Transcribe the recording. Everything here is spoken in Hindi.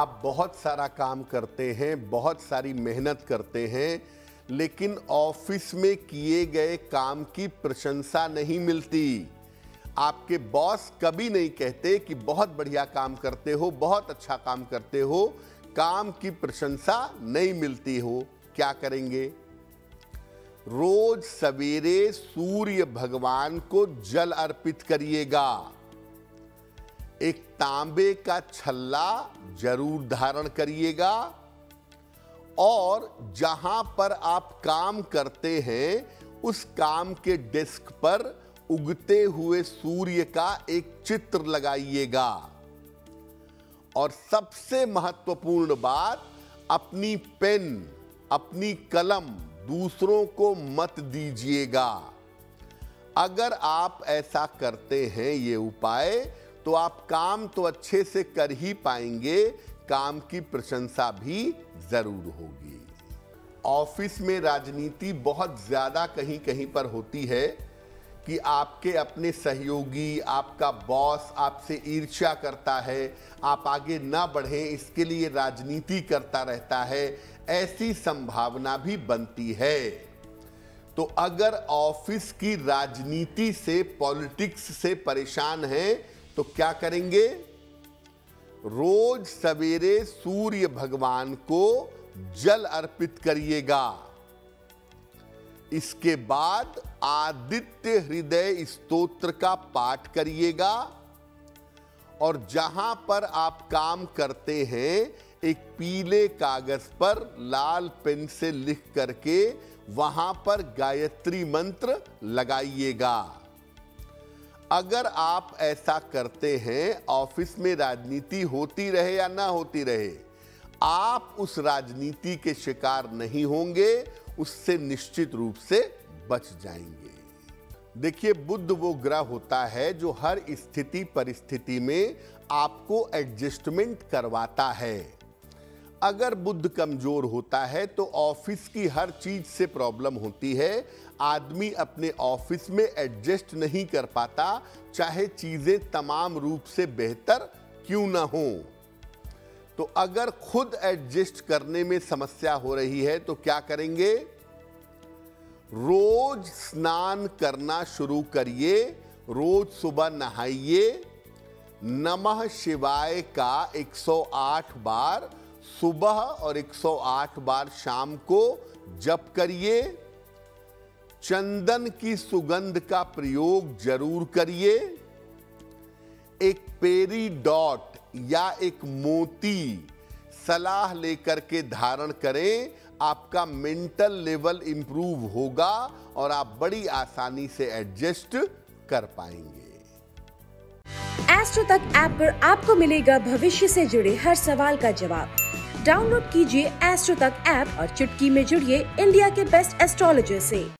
आप बहुत सारा काम करते हैं, बहुत सारी मेहनत करते हैं, लेकिन ऑफिस में किए गए काम की प्रशंसा नहीं मिलती। आपके बॉस कभी नहीं कहते कि बहुत बढ़िया काम करते हो, बहुत अच्छा काम करते हो, काम की प्रशंसा नहीं मिलती हो। क्या करेंगे? रोज सवेरे सूर्य भगवान को जल अर्पित करिएगा। एक तांबे का छल्ला जरूर धारण करिएगा और जहां पर आप काम करते हैं उस काम के डेस्क पर उगते हुए सूर्य का एक चित्र लगाइएगा। और सबसे महत्वपूर्ण बात, अपनी पेन, अपनी कलम दूसरों को मत दीजिएगा। अगर आप ऐसा करते हैं ये उपाय, तो आप काम तो अच्छे से कर ही पाएंगे, काम की प्रशंसा भी जरूर होगी। ऑफिस में राजनीति बहुत ज़्यादा कहीं कहीं पर होती है कि आपके अपने सहयोगी, आपका बॉस आपसे ईर्ष्या करता है, आप आगे ना बढ़ें इसके लिए राजनीति करता रहता है, ऐसी संभावना भी बनती है। तो अगर ऑफिस की राजनीति से, पॉलिटिक्स से परेशान हैं तो क्या करेंगे? रोज सवेरे सूर्य भगवान को जल अर्पित करिएगा। इसके बाद आदित्य हृदय स्तोत्र का पाठ करिएगा और जहां पर आप काम करते हैं एक पीले कागज पर लाल पेन से लिख करके वहां पर गायत्री मंत्र लगाइएगा। अगर आप ऐसा करते हैं, ऑफिस में राजनीति होती रहे या ना होती रहे, आप उस राजनीति के शिकार नहीं होंगे, उससे निश्चित रूप से बच जाएंगे। देखिए, बुध वो ग्रह होता है जो हर स्थिति परिस्थिति में आपको एडजस्टमेंट करवाता है। अगर बुध कमजोर होता है तो ऑफिस की हर चीज से प्रॉब्लम होती है, आदमी अपने ऑफिस में एडजस्ट नहीं कर पाता, चाहे चीजें तमाम रूप से बेहतर क्यों ना हो। तो अगर खुद एडजस्ट करने में समस्या हो रही है तो क्या करेंगे? रोज स्नान करना शुरू करिए, रोज सुबह नहाइए, नमः शिवाय का 108 बार सुबह और 108 बार शाम को जप करिए, चंदन की सुगंध का प्रयोग जरूर करिए, एक पेरी डॉट या एक मोती सलाह लेकर के धारण करें। आपका मेंटल लेवल इंप्रूव होगा और आप बड़ी आसानी से एडजस्ट कर पाएंगे। एस्ट्रो तक ऐप पर आपको मिलेगा भविष्य से जुड़े हर सवाल का जवाब। डाउनलोड कीजिए एस्ट्रो तक ऐप और चुटकी में जुड़िए इंडिया के बेस्ट एस्ट्रोलॉजर से।